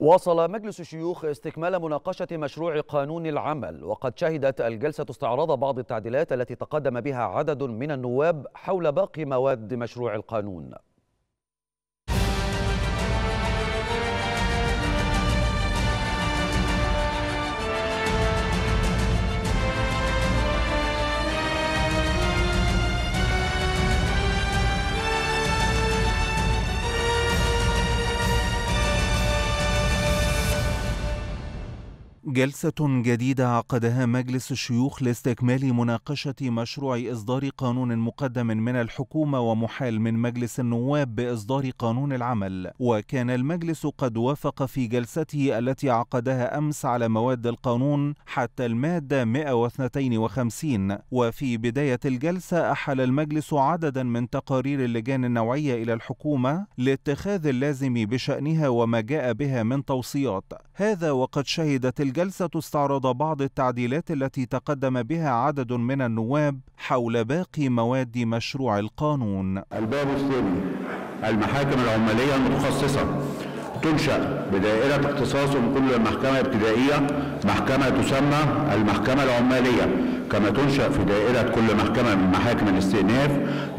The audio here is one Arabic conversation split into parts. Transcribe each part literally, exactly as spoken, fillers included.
واصل مجلس الشيوخ استكمال مناقشة مشروع قانون العمل، وقد شهدت الجلسة استعراض بعض التعديلات التي تقدم بها عدد من النواب حول باقي مواد مشروع القانون. جلسة جديدة عقدها مجلس الشيوخ لاستكمال مناقشة مشروع إصدار قانون مقدم من الحكومة ومحال من مجلس النواب بإصدار قانون العمل. وكان المجلس قد وافق في جلسته التي عقدها أمس على مواد القانون حتى المادة مئة واثنين وخمسين. وفي بداية الجلسة أحال المجلس عددا من تقارير اللجان النوعية إلى الحكومة لاتخاذ اللازم بشأنها وما جاء بها من توصيات. هذا وقد شهدت الجلسة الجلسة استعرض بعض التعديلات التي تقدم بها عدد من النواب حول باقي مواد مشروع القانون. الباب الثاني، المحاكم العمالية المتخصصة تنشأ بدائرة اختصاص كل محكمة ابتدائية محكمة تسمى المحكمة العمالية، كما تنشأ في دائرة كل محكمة من محاكم الاستئناف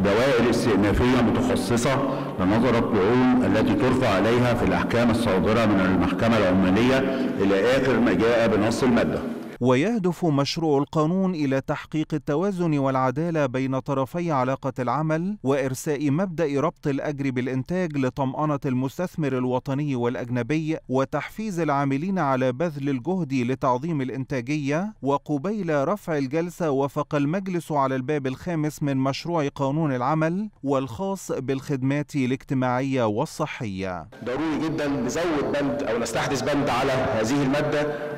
دوائر استئنافية متخصصة لنظر الطعون التي ترفع عليها في الأحكام الصادرة من المحكمة العمالية إلى آخر ما جاء بنص المادة. ويهدف مشروع القانون إلى تحقيق التوازن والعدالة بين طرفي علاقة العمل وإرساء مبدأ ربط الأجر بالإنتاج لطمأنة المستثمر الوطني والأجنبي وتحفيز العاملين على بذل الجهد لتعظيم الإنتاجية. وقبيل رفع الجلسة وافق المجلس على الباب الخامس من مشروع قانون العمل والخاص بالخدمات الاجتماعية والصحية. ضروري جدا نزود بند أو نستحدث بند على هذه المادة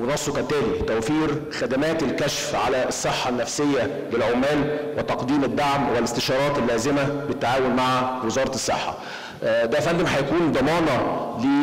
ونصه كالتالي: توفير خدمات الكشف على الصحة النفسية للعمال وتقديم الدعم والاستشارات اللازمة بالتعاون مع وزارة الصحة. ده يا فندم هيكون ضمانة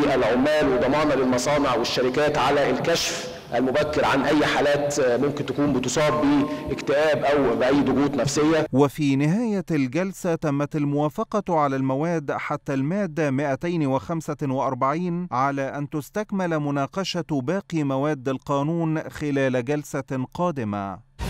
للعمال وضمانة للمصانع والشركات على الكشف المبكر عن أي حالات ممكن تكون بتصاب باكتئاب أو بأي ضغوط نفسية. وفي نهاية الجلسة تمت الموافقة على المواد حتى المادة مئتين وخمسة وأربعين على أن تستكمل مناقشة باقي مواد القانون خلال جلسة قادمة.